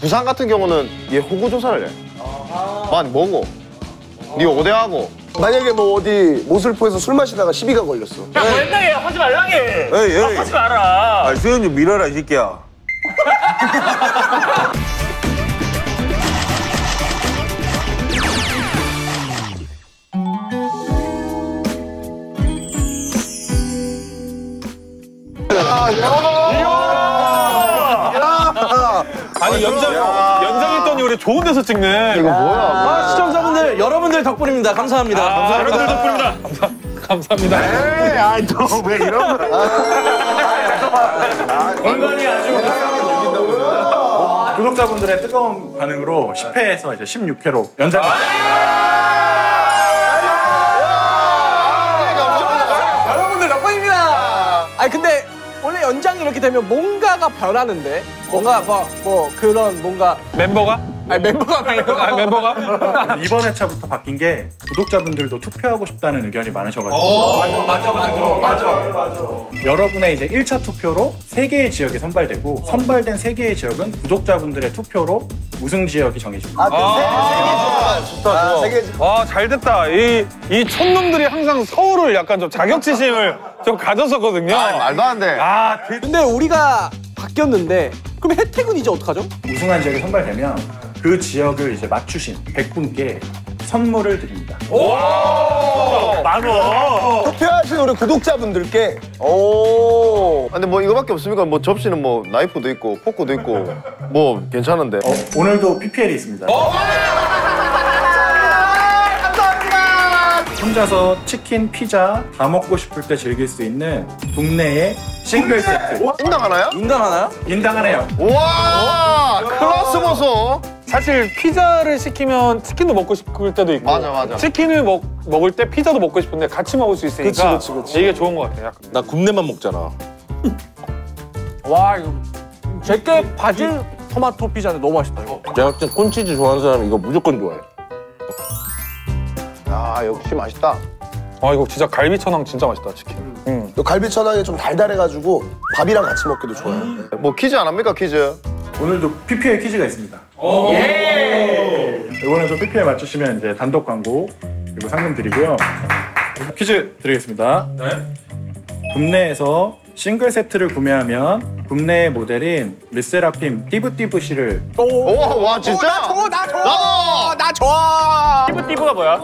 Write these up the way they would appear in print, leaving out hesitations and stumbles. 부산 같은 경우는 얘 호구 조사를 해. 만 뭐고? 네 오대하고. 만약에 뭐 어디 모슬포에서 술 마시다가 시비가 걸렸어. 야, 맨날 하지 말라게. 에이. 하지 마라. 아, 수현 좀 밀어라 이 새끼야. 아니 연장했더니 우리 좋은 데서 찍네. 이거 뭐야? 아, 시청자분들 여러분들 덕분입니다. 감사합니다. 여러분들 덕분입니다. 감사합니다. 에이, 아이 너 왜 이런 거? 인간이 아주 구독자분들의 뜨거운 반응으로 10회에서 이제 16회로 연장. 여러분들 덕분입니다. 아니 근데 원래 연장이 이렇게 되면 뭔가가 변하는데 뭔가 뭐 그런 뭔가 멤버가? 아니 멤버가? 이번 회차부터 바뀐 게 구독자분들도 투표하고 싶다는 의견이 많으셔가지고 맞아. 여러분의 이제 1차 투표로 3개의 지역이 선발되고 선발된 3개의 지역은 구독자분들의 투표로 우승 지역이 정해집니다. 세 개 지역. 아, 잘 됐다. 이 촌놈들이 항상 서울을 약간 좀 자격지심을 좀 가졌었거든요. 아, 말도 안 돼. 아, 근데 우리가 바뀌었는데 그럼 혜택은 이제 어떡하죠? 우승한 지역이 선발되면 그 지역을 이제 맞추신 100분께 선물을 드립니다. 오! 만원! 투표하신 우리 구독자분들께. 오! 근데 뭐 이거밖에 없으니까 뭐 접시는 뭐 나이프도 있고 포크도 있고 뭐 괜찮은데. 오늘도 PPL이 있습니다. 혼자서 치킨, 피자 다 먹고 싶을 때 즐길 수 있는 동네의 싱글 세트. 인당 하나요? 인당 하나요. 와, 클라스 보소. 사실 피자를 시키면 치킨도 먹고 싶을 때도 있고 맞아. 치킨을 먹을 때 피자도 먹고 싶은데 같이 먹을 수 있으니까 그치. 이게 좋은 것 같아. 약간. 나 굽네만 먹잖아. 와, 이거 제게 바질 토마토 피자는 너무 맛있다. 이거. 내가 진짜 콘치즈 좋아하는 사람은 이거 무조건 좋아해. 아, 역시 맛있다. 아, 이거 진짜 갈비천왕 진짜 맛있다, 치킨. 갈비천왕이 좀 달달해가지고 밥이랑 같이 먹기도 좋아요. 뭐 퀴즈 안 합니까, 퀴즈? 오늘도 PPL 퀴즈가 있습니다. 오! 예! 이번에 좀 PPL 맞추시면 이제 단독 광고 그리고 상금 드리고요. 퀴즈 드리겠습니다. 네. 굽내에서 싱글 세트를 구매하면 굽내의 모델인 르세라핌 띠부띠부씨를. 와, 진짜? 나 줘! 띠부띠부가 뭐야?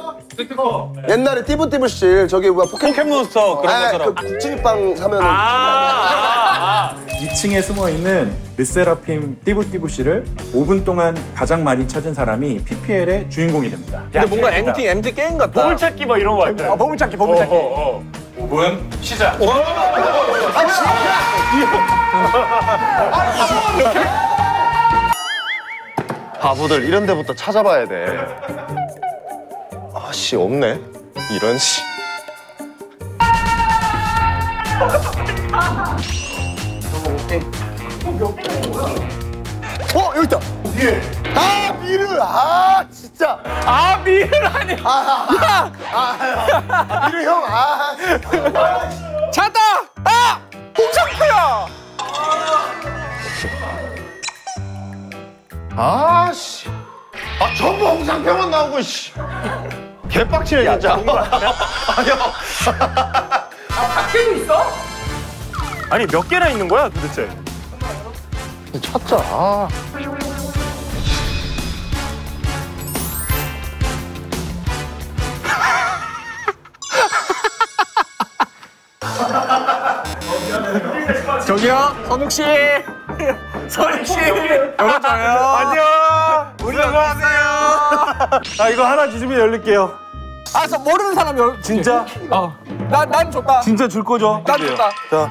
옛날에 띠부띠부씨 저기 뭐야 포켓몬스터 그런 것처럼 그 찜빵 사면은 2층에 숨어있는 르세라핌 띠부띠부씨를 5분 동안 가장 많이 찾은 사람이 PPL의 주인공이 됩니다. 근데 뭔가 MT 게임 같다. 보물찾기 뭐 이런 거 같아. 아, 보물찾기. 5분 시작. 바보들 이런 데부터 찾아봐야 돼. 아씨 없네. 이런 씨. 여기 있다. 예. 미르 아니. 미르 형. 찾다. 홍상표야. 아씨. 아 전부 홍상표만 나오고 씨. 개빡치네 진짜. 아니야. 박재민 있어? 아니 몇 개나 있는 거야 도대체? 찾자. 저기요, 선욱 씨, 여보세요. 안녕. 우리 안녕하세요. 아 이거 하나 주시면 열릴게요. 아, 저 모르는 사람 열. 진짜? 난 줬다. 진짜 줄 거죠? 난 줬다. 자.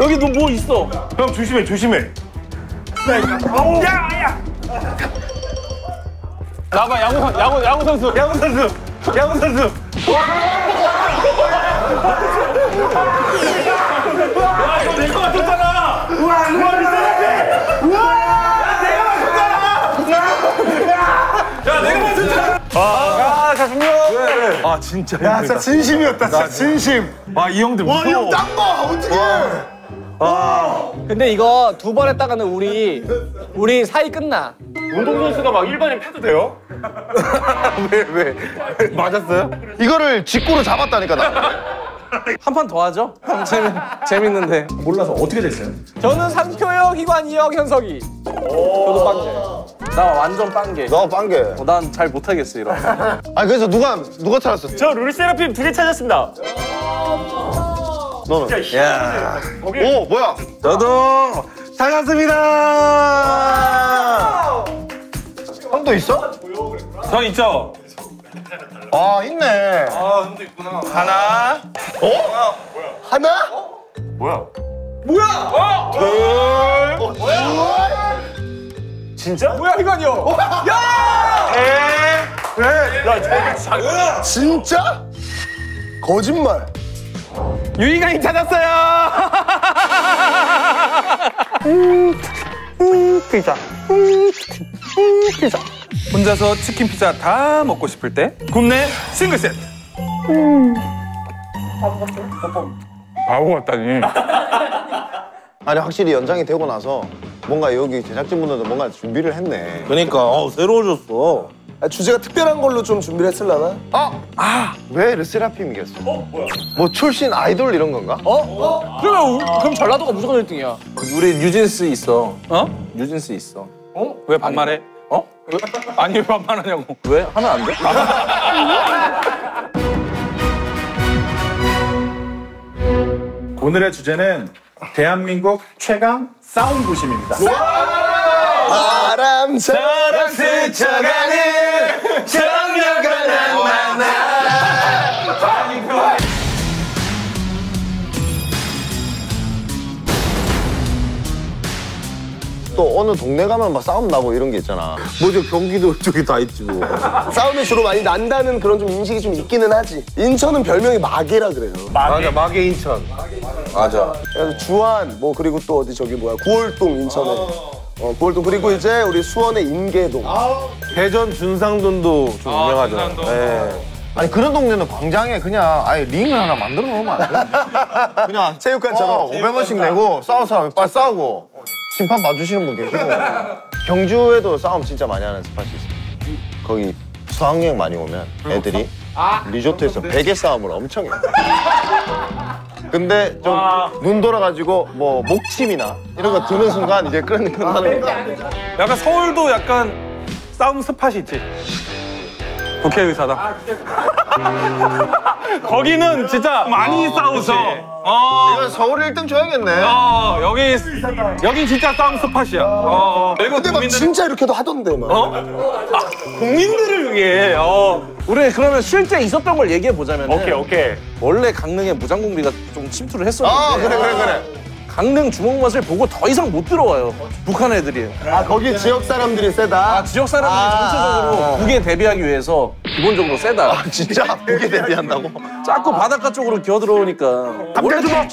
여기 너 뭐 있어? 형 조심해. 야! 나봐 야구 선수. 와 이거 내거 맞췄잖아. 우와 미쳤네. 야 내가 맞췄잖아. 야 내가 맞췄잖아. 아 자신감. 아 진짜. 야 진짜 진심이었다. 진짜 진심. 아 이 형들 무서워. 와 이 형 딴 거 어떡해. 아 근데 이거 두 번 했다가는 우리 사이 끝나. 운동선수가 막 일반인 패도 돼요? 왜? 맞았어요? 이거를 직구로 잡았다니까 나. 한 판 더 하죠? 재밌는데. 몰라서 어떻게 됐어요? 저는 상표형, 희관, 이혁, 현석이. 저도 빵개. 나 완전 빵개. 나 빵개. 난 잘 못하겠어 이런. 아니 그래서 누가 찾았어? 저 르세라핌 2개 찾았습니다. 너는? 야. 오 뭐야? 저도 찾았습니다. 형 또 있어? 저 있죠. 아 있네. 아 형도 있구나. 하나. 어? 뭐야? 하나? 어? 뭐야? 뭐야? 어? 둘. 어? 뭐야? 진짜? 뭐야 이건요? 어? 야! 에? 야 저게 장난. 진짜? 거짓말. 유희관이 찾았어요. 피자. 혼자서 치킨 피자 다 먹고 싶을 때 굽네 싱글 세트. 바보 같아요? 바보 같다니. 아니 확실히 연장이 되고 나서 뭔가 여기 제작진분들도 뭔가 준비를 했네. 그러니까 새로워졌어. 아, 주제가 특별한 걸로 좀 준비를 했을라나? 왜 르세라핌이겠어? 뭐야? 뭐 출신 아이돌 이런 건가? 그럼 전라도가 무조건 1등이야. 우리 뉴진스 있어. 어? 뉴진스 있어. 어? 왜 반말해? 어? 왜? 아니 왜 반말하냐고. 왜? 하면 안 돼? 오늘의 주제는 대한민국 최강 싸움부심입니다. 바람처럼 스쳐가는 정력을 안 만나. 또 어느 동네 가면 막 싸움 나고 이런 게 있잖아. 뭐 저 경기도 저기 다 있지 뭐. 싸움이 주로 많이 난다는 그런 좀 인식이 좀 있기는 하지. 인천은 별명이 마개라 그래요. 맞아, 마개 인천. 맞아. 주안 뭐 그리고 또 어디 저기 뭐야 구월동 인천에. 구월동 그리고 이제 우리 수원의 인계동. 대전 준상돈도 좀 유명하잖아. 네. 아니 그런 동네는 광장에 그냥 아예 링을 하나 만들어 놓으면 안 돼? 그냥 체육관처럼 500원씩 내고 싸운 사람이 빨리 싸우고. 심판 봐주시는 분 계시고. 경주에도 싸움 진짜 많이 하는 스팟이 있어요. 거기 수학여행 많이 오면 애들이 리조트에서 베개 싸움을 엄청 해요. 근데 좀 눈 돌아가지고 뭐 목침이나 이런 거 드는 순간 이제 끝나는 거야. 약간 서울도 약간 싸움 스팟이 있지. 국회의사당. 거기는 진짜 많이 싸우죠. 이건 서울 1등 줘야겠네. 여기 진짜 싸움 스팟이야. 근데 막 진짜 이렇게도 하던데 막. 국민들을 위해. 우리 그러면 실제 있었던 걸 얘기해 보자면. 오케이. 원래 강릉에 무장공비가 좀 침투를 했었는데. 그래. 강릉 주먹맛을 보고 더 이상 못 들어와요. 북한 애들이. 거기 지역 사람들이 세다? 지역 사람들이 전체적으로 북에 대비하기 위해서 기본적으로 세다. 진짜? 북에 대비한다고? 자꾸 바닷가 쪽으로 기어들어오니까. 감자주먹!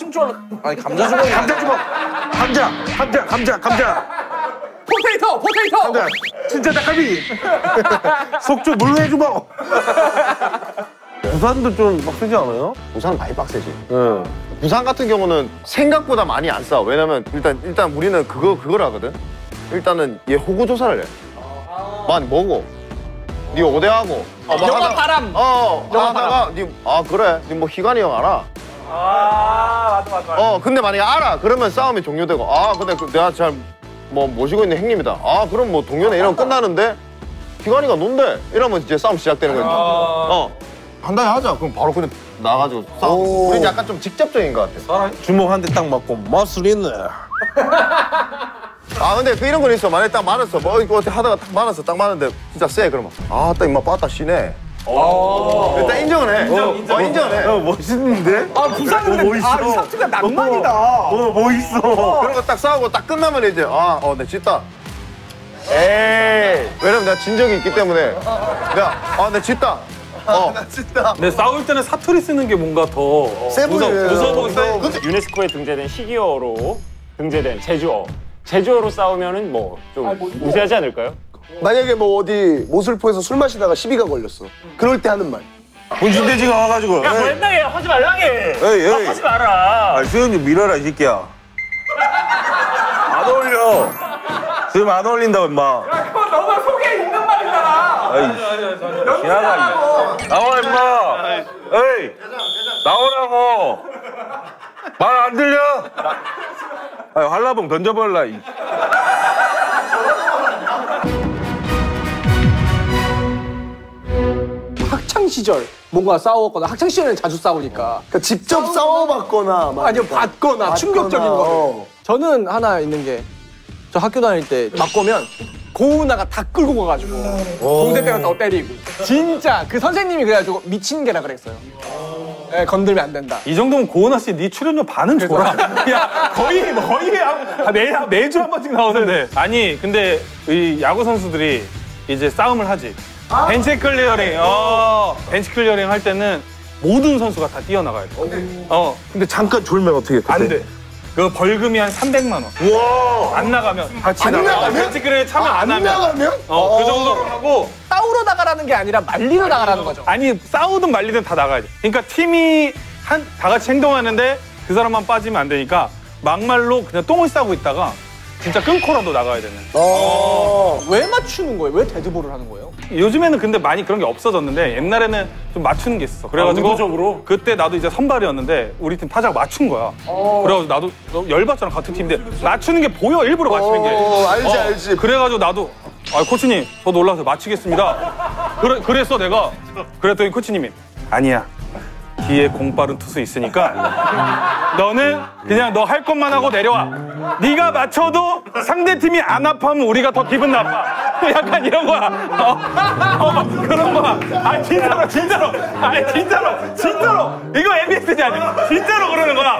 아니 감자주먹이 아니야. 감자주먹! 감자! 포테이토! 감자! 진짜 닭갈비! 속주 물회주먹! 부산도 좀 빡세지 않아요? 부산은 많이 빡세지. 네. 부산 같은 경우는 생각보다 많이 안 싸워. 왜냐면 일단 우리는 그걸 하거든. 일단은 얘 호구 조사를 해. 만 뭐고? 네 오대하고. 영화 바람. 하다가 네 그래. 네 뭐 희관이 형 알아? 맞아. 근데 만약에 알아. 그러면 싸움이 종료되고. 근데 내가 잘 뭐 모시고 있는 형님이다. 그럼 뭐 동료네 이러면 끝나는데 희관이가 논대. 이러면 이제 싸움 시작되는 거야. 간단히 하자. 그럼 바로 그냥 나가지고 싸우고. 우린 약간 좀 직접적인 것 같아. 주먹 한 대 딱 맞고 마술 있네. 근데 이런 건 있어. 만약에 딱 맞았어. 뭐 이거 어떻게 하다가 딱 맞았어. 딱 맞았는데 진짜 쎄. 그러면 딱 인마 빠따 쉬네. 일단 인정을 해. 인정을 해. 멋있는데? 부산은 근데 멋있어. 삭주가 낭만이다. 멋있어. 그런 거 딱 싸우고 딱 끝나면 이제 내 짓다. 에이. 왜냐면 나 진 적이 있기 때문에. 나 짓다. 나 짓다. 근데 싸울 때는 사투리 쓰는 게 뭔가 더 무서워. 유네스코에 등재된 희귀어로 등재된 제주어. 제주어로 싸우면은 뭐 좀 우세하지 않을까요? 만약에 뭐 어디 모슬포에서 술 마시다가 시비가 걸렸어. 그럴 때 하는 말. 문신돼지가 와가지고. 야, 뭐 옛날에 하지 말라게. 에이. 하지 마라. 아, 수영 좀 밀어라, 이 새끼야. 안 어울려. 지금 안 어울린다고, 임마. 야, 그거 너가 속에 있는 말이잖아. 아니. 지나가, 임마. 나와, 임마. 에이. 나오라고. 말 안 들려? 아, 한라봉 던져버라, 이. 학창시절 뭔가 싸웠거나, 학창시절에는 자주 싸우니까 그러니까 직접 싸워봤거나 아니면 봤거나 충격적인 거. 저는 하나 있는 게, 저 학교 다닐 때 맞고면 고은아가 다 끌고 가가지고 동생들한테 다 때리고, 진짜 그 선생님이 그래가지고 미친 개라 그랬어요. 네, 건들면 안 된다. 이 정도면 고은아 씨 네 출연료 반은 줘라. 야, 거의 매주 한 번씩 나오는데. 아니 근데 이 야구 선수들이 이제 싸움을 하지. 벤치 클리어링. 벤치 클리어링 할 때는 모든 선수가 다 뛰어나가야 돼. 근데 잠깐 졸면 어떻게 돼? 안 돼. 그 벌금이 한 300만 원. 우와. 안 나가면. 같이 나가면? 벤치 클리어링 참여 안 하면. 안 나가면? 그 정도로 하고. 싸우러 나가라는 게 아니라 말리러 나가라는 거죠. 아니, 싸우든 말리든 다 나가야 돼. 그러니까 팀이 다 같이 행동하는데 그 사람만 빠지면 안 되니까 막말로 그냥 똥을 싸고 있다가 진짜 끊고라도 나가야 되는. 왜 맞추는 거예요? 왜 데드볼을 하는 거예요? 요즘에는 근데 많이 그런 게 없어졌는데 옛날에는 좀 맞추는 게 있었어. 그래가지고 의도적으로? 그때 나도 이제 선발이었는데 우리 팀 타자가 맞춘 거야. 그래가지고 나도 열받잖아, 같은 팀인데. 맞추는 게 보여, 일부러 맞추는 게. 알지. 그래가지고 나도 코치님, 저도 올라가서 맞추겠습니다. 그랬어, 내가. 그랬더니 코치님이 아니야. 뒤에 공 빠른 투수 있으니까 너는 그냥 너 할 것만 하고 내려와. 네가 맞춰도 상대팀이 안 아파하면 우리가 더 기분 나빠. 약간 이런 거야. 그런 거야. 진짜로. 이거 MBS냐. 진짜로 그러는 거야.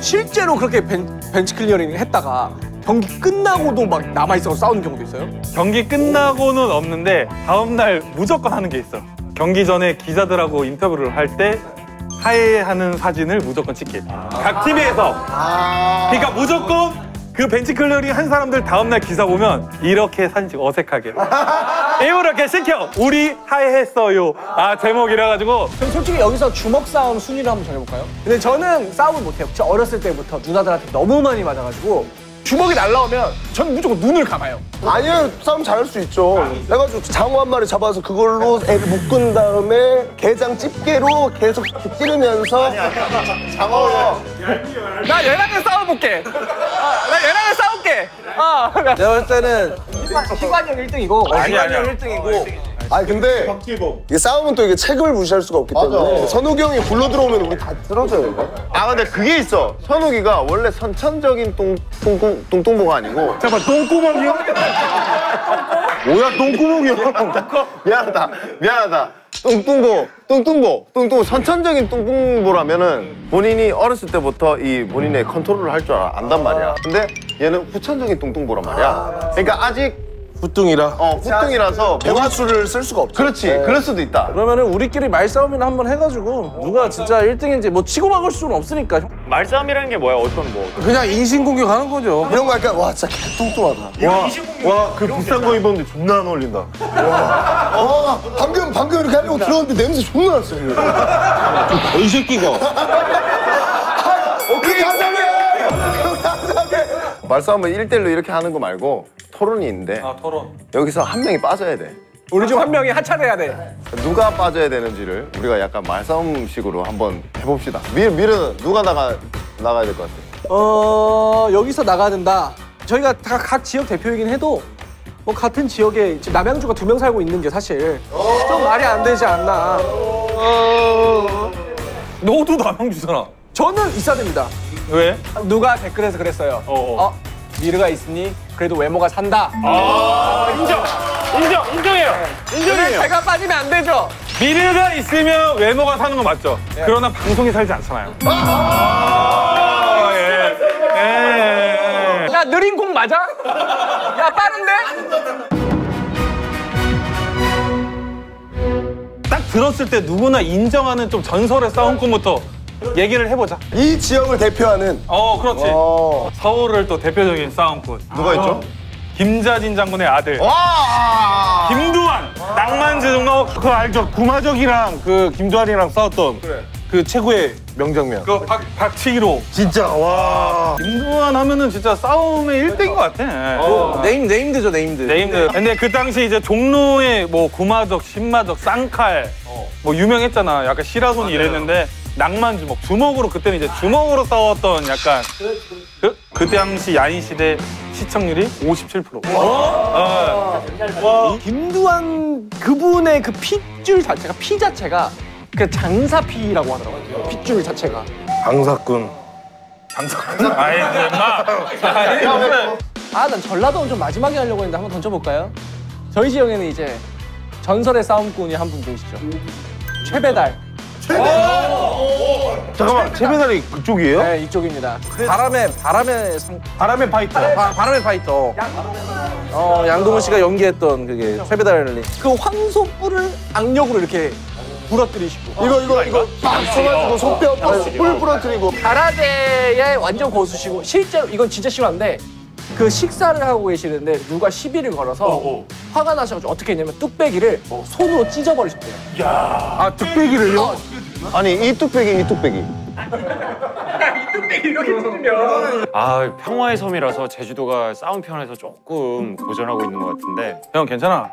실제로 그렇게 벤치 클리어링을 했다가 경기 끝나고도 막 남아있어서 싸우는 경우도 있어요? 경기 끝나고는 없는데 다음날 무조건 하는 게 있어. 경기 전에 기자들하고 인터뷰를 할 때 하해하는 사진을 무조건 찍기. 각 TV에서. 그러니까 무조건 그 벤치 클리어링 한 사람들 다음날 기사 보면 이렇게 사진 찍어, 어색하게. 이렇게 시켜. 우리 하해했어요. 제목이라가지고. 그럼 솔직히 여기서 주먹 싸움 순위를 한번 정해볼까요? 근데 저는 싸움을 못해요. 저 어렸을 때부터 누나들한테 너무 많이 맞아가지고 주먹이 날라오면 전 무조건 눈을 감아요. 아니요, 싸움 잘할 수 있죠. 그래가지고 장어 한 마리 잡아서 그걸로 애를 묶은 다음에 게장 집게로 계속 찌르면서. 장어. 나 얘랑은 싸워볼게. 나 얘랑은 싸울게. 내가 볼 때는 희관이 형 1등이고 희관이 형 1등이고. 아니 근데 이게 싸움은 또 이게 책을 무시할 수가 없기 때문에 선욱이 형이 불러 들어오면 우리 다 쓰러져요, 이거. 근데 그게 있어. 선욱이가 원래 선천적인 똥구멍 아니고. 잠깐만, 똥구멍이요? 뭐야, 똥구멍이요? 미안하다. 똥뚱보. 선천적인 똥뚱보라면은 본인이 어렸을 때부터 이 본인의 컨트롤을 할 줄 안단 말이야. 근데 얘는 후천적인 똥뚱보란 말이야. 그러니까 아직. 후뚱이라서 대화수를 쓸 수가 없죠. 그렇지, 네. 그럴 수도 있다. 그러면은 우리끼리 말싸움이나 한번 해가지고 누가 진짜 1등인지 뭐 치고 박을 수는 없으니까. 말싸움이라는 게 뭐야? 어떤 뭐? 그냥 인신공격 하는 거죠. 이런 거 약간 와 진짜 개똥뚱하다. 와, 그 비싼 거 입었는데 존나 안 어울린다. 방금 이렇게 하려고 들었는데 냄새 존나 났어. 이 새끼가. 그렇게 하자매. 말싸움은 1대1로 이렇게 하는 거 말고. 토론이 있는데 토론. 여기서 한 명이 빠져야 돼. 우리 중 한 명이 하차돼야 돼. 누가 빠져야 되는지를 우리가 약간 말싸움식으로 한번 해봅시다. 미르는 누가 나가야 될 것 같아? 여기서 나가야 된다. 저희가 다 각 지역 대표이긴 해도 뭐 같은 지역에 지금 남양주가 2명 살고 있는 게 사실 좀 말이 안 되지 않나. 너도 남양주잖아. 저는 있어야 됩니다. 왜? 누가 댓글에서 그랬어요. 미르가 있으니 그래도 외모가 산다. 인정해요. 네. 인정해요. 제가 빠지면 안 되죠. 미르가 있으면 외모가 사는 거 맞죠? 네. 그러나 방송이 살지 않잖아요. 느린 공 맞아? 야, 빠른데? 딱 들었을 때 누구나 인정하는 좀 전설의 싸움꾼부터 얘기를 해보자. 이 지역을 대표하는. 그렇지. 서울을 또 대표적인 싸움꾼. 누가 있죠? 김자진 장군의 아들. 김두한. 낭만제동과 그 알죠? 구마적이랑 그 김두한이랑 싸웠던. 그래. 그 최고의 명장면. 그 박치기로. 진짜 와. 김두한 하면은 진짜 싸움의 1등인 것 같아. 네임드죠, 네임드. 네임드. 근데 그 당시 이제 종로에 뭐 구마적, 신마적, 쌍칼 뭐 유명했잖아. 약간 시라손 이랬는데. 낭만주먹, 주먹으로 그때는 이제 주먹으로 싸웠던 약간 그 당시 야인시대 시청률이 57%. 와. 김두한 그분의 그 핏줄 자체가 피 자체가 그 장사피라고 하더라고요. 핏줄 자체가. 장사꾼. 장사꾼? 아이 인마. 난 전라도는 좀 마지막에 하려고 했는데 한번 던져볼까요? 저희 지역에는 이제 전설의 싸움꾼이 한 분 보이시죠? 최배달. 잠깐만, 최배달이 그쪽이에요? 네, 이쪽입니다. 바람의 파이터. 바람의 파이터. 양동훈 씨가 연기했던 그게 최배달이. 그 황소 뿔을 악력으로 이렇게 부러뜨리시고. 이거 빡 쳐가지고 속뼈 뿔 부러뜨리고. 가라데의 완전 고수시고, 실제로 이건 진짜 심한데 그 식사를 하고 계시는데 누가 시비를 걸어서 화가 나셔가지고 어떻게 했냐면 뚝배기를 손으로 찢어버리셨대요. 야. 아, 뚝배기를요? 아니, 이 뚝배기. 이 뚝배기 이렇게 찢으면. 평화의 섬이라서 제주도가 싸움 편에서 조금 고전하고 있는 것 같은데. 형, 괜찮아.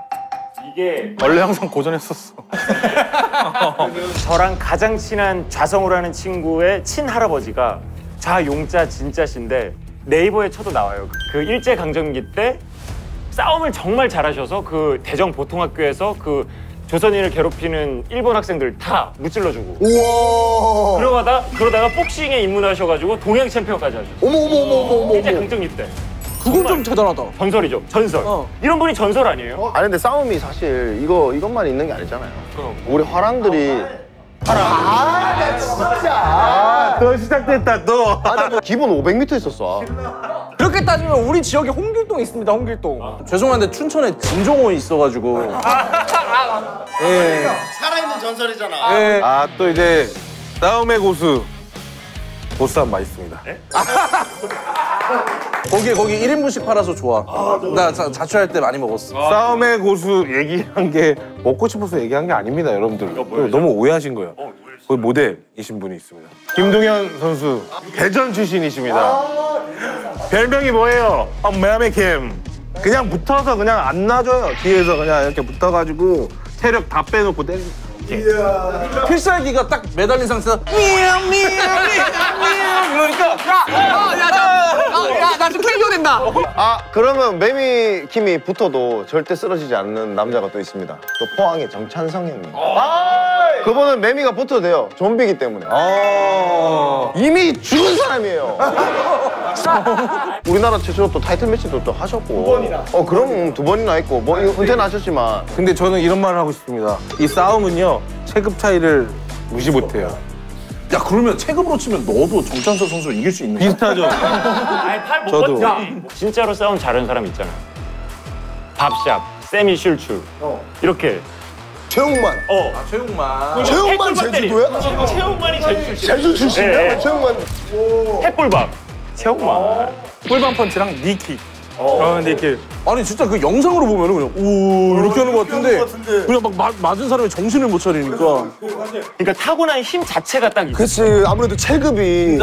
이게 원래 항상 고전했었어. 저랑 가장 친한 좌성우라는 친구의 친할아버지가 자용자 진짜신데 네이버에 쳐도 나와요. 그 일제강점기 때 싸움을 정말 잘하셔서 그 대정보통학교에서 그 조선인을 괴롭히는 일본 학생들 다 무찔러주고. 우와. 그러다가 복싱에 입문하셔가지고 동양 챔피언까지 하죠. 어머. 일제강점기 때. 그건 좀 대단하다. 전설이죠, 전설. 이런 분이 전설 아니에요? 아니 근데 싸움이 사실 이것만 있는 게 아니잖아요. 그럼. 우리 화랑들이. 나 진짜. 또 시작됐다, 또. 나 기본 500m 있었어. 그렇게 따지면 우리 지역에 홍길동 있습니다, 홍길동. 죄송한데 춘천에 진종원이 있어가지고. 예. 살아있는 전설이잖아. 예. 또 이제 싸움의 고수. 보쌈 맛있습니다. 네? 거기 1인분씩 팔아서 좋아. 나 자취할 때 많이 먹었어. 싸움의 고수 얘기한 게 먹고 싶어서 얘기한 게 아닙니다, 여러분들. 너무 오해하신 거예요. 거기 모델이신 분이 있습니다. 김동현 선수, 대전 출신이십니다. 별명이 뭐예요? 매미캠. 그냥 붙어서 그냥 안 놔줘요. 뒤에서 그냥 이렇게 붙어가지고 체력 다 빼놓고 때리. 필살기가 딱 매달린 상태에서 미야미야미야미야 그러니까 야 나 지금 KO 된다. 그러면 매미킴이 붙어도 절대 쓰러지지 않는 남자가 또 있습니다. 또 포항의 정찬성 형님. 그분은 매미가 붙어도 돼요. 좀비기 때문에. 이미 죽은 사람이에요. 우리나라 최초로 또 타이틀 매치도 또 하셨고. 2번이나. 그럼 2번이나 했고 뭐 은퇴는 하셨지만. 근데 저는 이런 말을 하고 싶습니다. 이 싸움은요 체급 차이를 무시 못해요. 야, 그러면 체급으로 치면 너도 정찬서 선수를 이길 수 있는 거야? 비슷하죠. 팔 못 저도. 진짜로 싸움 잘하는 사람 있잖아. 밥샵, 세미 슐출 이렇게. 최용만. 최용만 제주도야? 최용만이 제주 출신이야? 최용만. 햇불밥. 최용만. 꿀밤 펀치랑 니킥. 니킥. 아니 진짜 그 영상으로 보면은 그냥 이렇게 하는 것 같은데 그냥 막 맞은 사람이 정신을 못 차리니까. 그러니까 타고난 힘 자체가 딱. 그렇지. 아무래도 체급이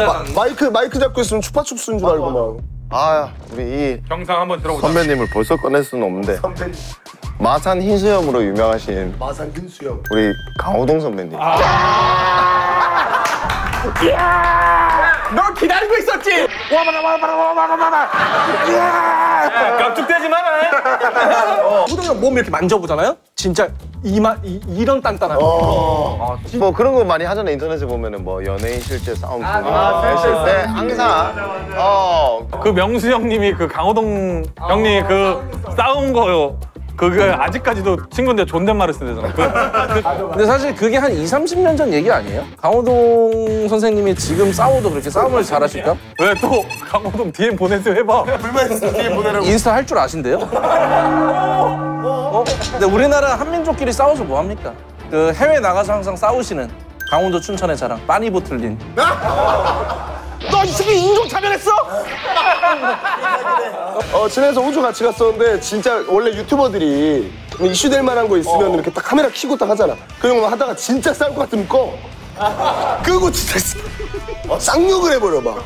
마이크 잡고 있으면 추파춥스인 줄 알고 막. 우리 이 영상 한번 들어보자. 선배님을 벌써 꺼낼 수는 없는데. 선배님. 마산 흰수염으로 유명하신. 마산 흰수염. 우리 강호동 선배님. 너 기다리고 있었지? 와바라바라바라바라바라. 깍둑대지 마라. 호동이 몸 이렇게 만져보잖아요? 진짜 이런 단단함. 뭐 그런 거 많이 하잖아요. 인터넷에 보면은 뭐 연예인 실제 싸움 보고. 실제 항상. 그 명수 형님이 그 강호동 형님이 그 싸운 거요. 그게 아직까지도 친구인데 존댓말을 쓰잖아. 근데 사실 그게 한 20~30년 전 얘기 아니에요? 강호동 선생님이 지금 싸워도 그렇게 싸움을 잘하실까? 왜 또 강호동 DM 보내세요 해봐. 불만 있으면 DM 보내라고. 인스타 할 줄 아신대요? 어? 근데 우리나라 한민족끼리 싸워서 뭐 합니까? 그 해외 나가서 항상 싸우시는 강원도 춘천의 자랑 빠니보틀린. 너 이 새끼 인종 차별했어? 지난해서 호주 같이 갔었는데 진짜 원래 유튜버들이 이슈 될 만한 거 있으면 이렇게 딱 카메라 켜고 딱 하잖아. 그 형은 하다가 진짜 싸울 것 같으면 꺼. 끄고 진짜 쌍욕을 해버려 막.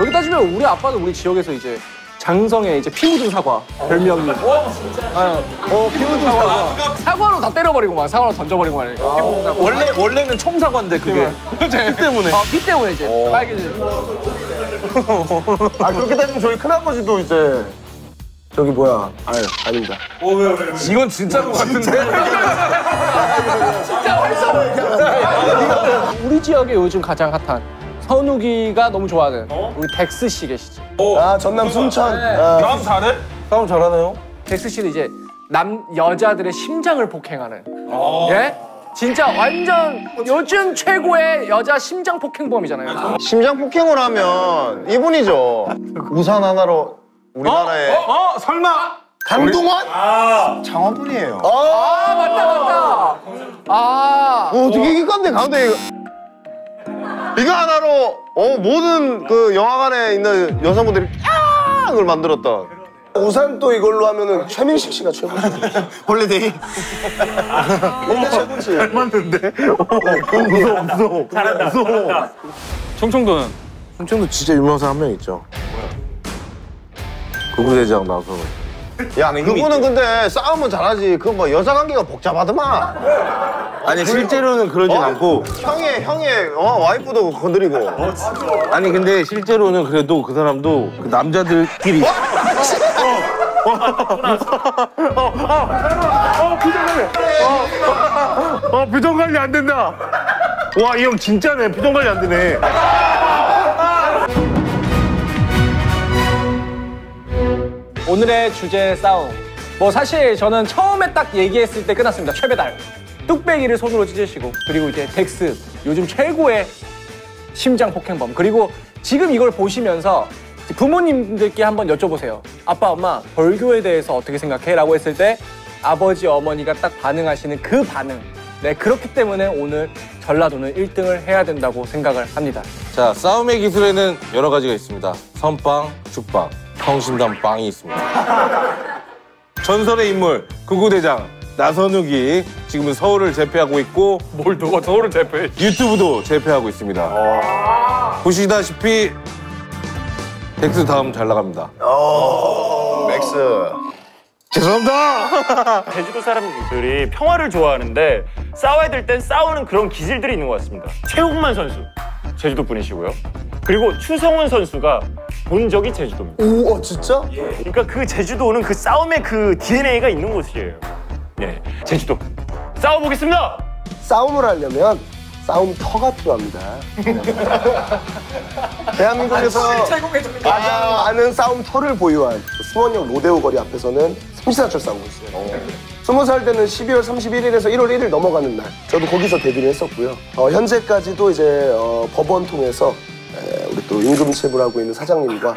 여기 따지면 우리 아빠도 우리 지역에서 이제 장성의 이제 피 묻은 사과 별명이. 진짜. 피 묻은 사과. 사과로 다 때려버리고 막 사과로 던져버리고 막. 원래는 총사과인데 그게. 피 때문에. 피 때문에 이제 빨개지. 그렇게 따지면 저희 큰아버지도 이제 저기 뭐야? 아닙니다. 왜? 이건 진짜로 같은데? 진짜 활성화. 우리 지역에 요즘 가장 핫한. 선욱이가 너무 좋아하는 우리 덱스 씨 계시죠? 전남 순천. 네. 싸움 잘해? 싸움 잘하네요. 덱스 씨는 이제 여자들의 심장을 폭행하는. 예? 진짜 완전 요즘 최고의 여자 심장 폭행범이잖아요. 심장 폭행을 하면 이분이죠. 우산 하나로 우리나라에. 설마? 강동원? 장원뿐이에요. 맞다. 되게 기간데 가운데. 이거 하나로 모든 그 영화관에 있는 여성분들이 뺨을 만들었다. 우산 또 이걸로 하면은 최민식 씨가 최고지. 홀리데이. 진짜 최고지. 잘 맞는데? 무서워. 잘한다. 무서워. 충청도는? 충청도 진짜 유명한 사람 한 명 있죠. 뭐야? 구구대장 나서는. 야, 그분은 근데 싸움은 잘하지. 그건 뭐 여자 관계가 복잡하더만. 아니 실제로는 그러진 않고. 형의 와이프도 건드리고. 아니 근데 실제로는 그래도 그 사람도 그 남자들끼리. 비정 관리 안 된다. 와, 이 형 진짜네. 비정 관리 안 되네. 오늘의 주제 싸움. 뭐 사실 저는 처음에 딱 얘기했을 때 끝났습니다. 최배달. 뚝배기를 손으로 찢으시고, 그리고 이제 덱스, 요즘 최고의 심장 폭행범. 그리고 지금 이걸 보시면서 부모님들께 한번 여쭤보세요. 아빠, 엄마, 벌교에 대해서 어떻게 생각해? 라고 했을 때 아버지, 어머니가 딱 반응하시는 그 반응. 네, 그렇기 때문에 오늘 전라도는 1등을 해야 된다고 생각을 합니다. 자, 싸움의 기술에는 여러 가지가 있습니다. 선빵, 죽빵, 성심단 빵이 있습니다. 전설의 인물, 구구대장. 나선욱이 지금은 서울을 제패하고 있고. 뭘 누가 서울을 제패해? 유튜브도 제패하고 있습니다. 보시다시피 덱스 다음 잘 나갑니다. 맥스. 죄송합니다. 제주도 사람들이 평화를 좋아하는데 싸워야 될 땐 싸우는 그런 기질들이 있는 것 같습니다. 최홍만 선수, 제주도 분이시고요. 그리고 추성훈 선수가 본적이 제주도입니다. 오, 진짜? 예. 그러니까 그 제주도는 그 싸움의 그 DNA가 있는 곳이에요. 예, 제주도 싸워보겠습니다! 싸움을 하려면 싸움터가 필요합니다. 대한민국에서 가장 많은 싸움터를 보유한 수원역 로데오 거리 앞에서는 34철 싸우고 있어요. 20살 때는 12월 31일에서 1월 1일 넘어가는 날, 저도 거기서 데뷔를 했었고요. 현재까지도 이제 법원 통해서 우리 또 임금 체불하고 있는 사장님과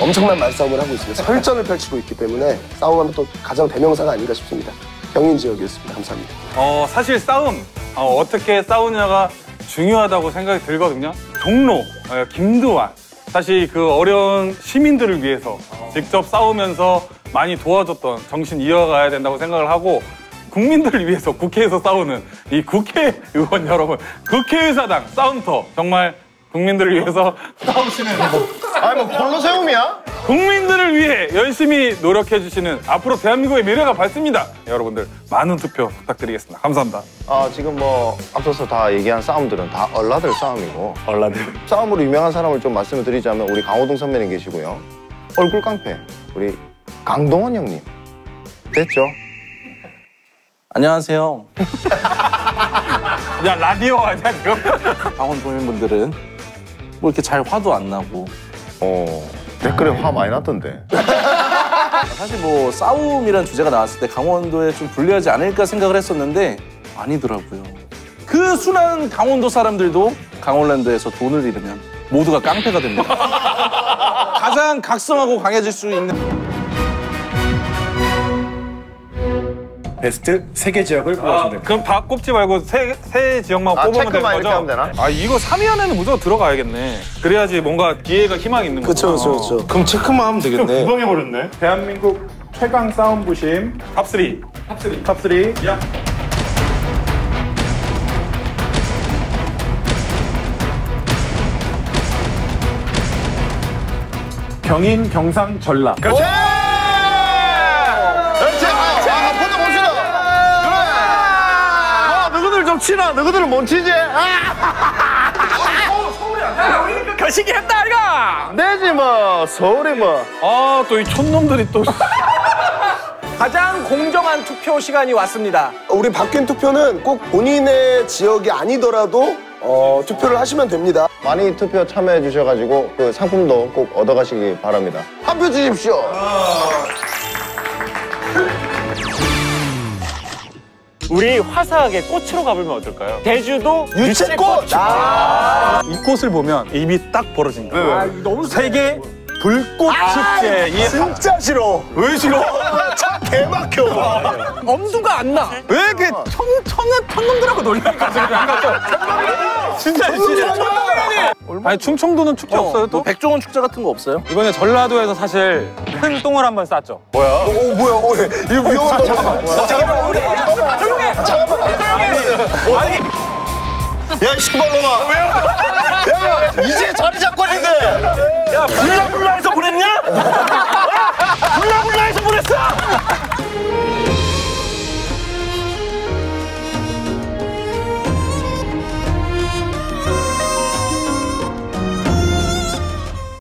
엄청난 말싸움을 하고 있습니다. 설전을 펼치고 있기 때문에 싸움하면 또 가장 대명사가 아닌가 싶습니다. 경인지역이었습니다. 감사합니다. 사실 싸움, 어떻게 싸우냐가 중요하다고 생각이 들거든요. 종로, 김두한. 사실 그 어려운 시민들을 위해서 직접 싸우면서 많이 도와줬던 정신 이어가야 된다고 생각을 하고, 국민들을 위해서 국회에서 싸우는 이 국회의원 여러분, 국회의사당 싸움터, 정말 국민들을 위해서 싸우시는 뭐 골로세움이야? 국민들을 위해 열심히 노력해주시는, 앞으로 대한민국의 미래가 밝습니다. 여러분들 많은 투표 부탁드리겠습니다. 감사합니다. 지금 뭐 앞서서 다 얘기한 싸움들은 다 얼라들 싸움이고. 얼라들. 싸움으로 유명한 사람을 좀 말씀을 드리자면 우리 강호동 선배님 계시고요. 얼굴 깡패, 우리 강동원 형님. 됐죠? 안녕하세요. 야, 라디오 아니야, 이거? 강원도민분들은 뭐 이렇게 잘 화도 안 나고. 댓글에 화 많이 났던데. 사실 뭐 싸움이란 주제가 나왔을 때 강원도에 좀 불리하지 않을까 생각을 했었는데 아니더라고요. 그 순한 강원도 사람들도 강원랜드에서 돈을 잃으면 모두가 깡패가 됩니다. 가장 각성하고 강해질 수 있는 베스트 3개 지역을 뽑아주면 됩니다. 그럼 다 꼽지 말고 세 지역만 뽑으면 되는 거죠? 하면 되나? 아, 이거 3위 안에는 무조건 들어가야겠네. 그래야지 뭔가 기회가 희망이 있는 거죠. 그렇죠. 그럼 체크만 하면 되겠네. 구방해버렸네. 대한민국 최강 싸움 부심 탑3. 탑3. 야. 경인, 경상, 전남. 그렇지! 치나 너희들은 못 치지? 아! 서울이 아니야? 거시기 했다 이거! 안 되지 뭐 서울이 뭐. 아 또 이 촌놈들이 또. 가장 공정한 투표 시간이 왔습니다. 우리 바뀐 투표는 꼭 본인의 지역이 아니더라도 투표를 하시면 됩니다. 많이 투표 참여해 주셔가지고 그 상품도 꼭 얻어가시기 바랍니다. 한 표 주십시오. 우리 화사하게 꽃으로 가보면 어떨까요? 대주도 유채꽃! 아 이 꽃을 보면 입이 딱 벌어진다. 아, 너무 세계 불꽃 축제. 아, 진짜 싫어. 왜 싫어? 차 개막혀. 엄두가 안 나. 왜 이렇게 청놈들하고 놀라니까 지금 안 갔어. 진짜 싫어. 아니 충청도는 축제 없어요 또? 백종원 축제 같은 거 없어요? 이번에 전라도에서 사실 큰 똥을 한번 쌌죠. 뭐야? 뭐야? 이거 위험하다. 잠깐만. 아니, 야, 이 씨발놈아. 왜요? 야, 이제 자리 잡고 있는데. 야, 불량불량해서 보냈니?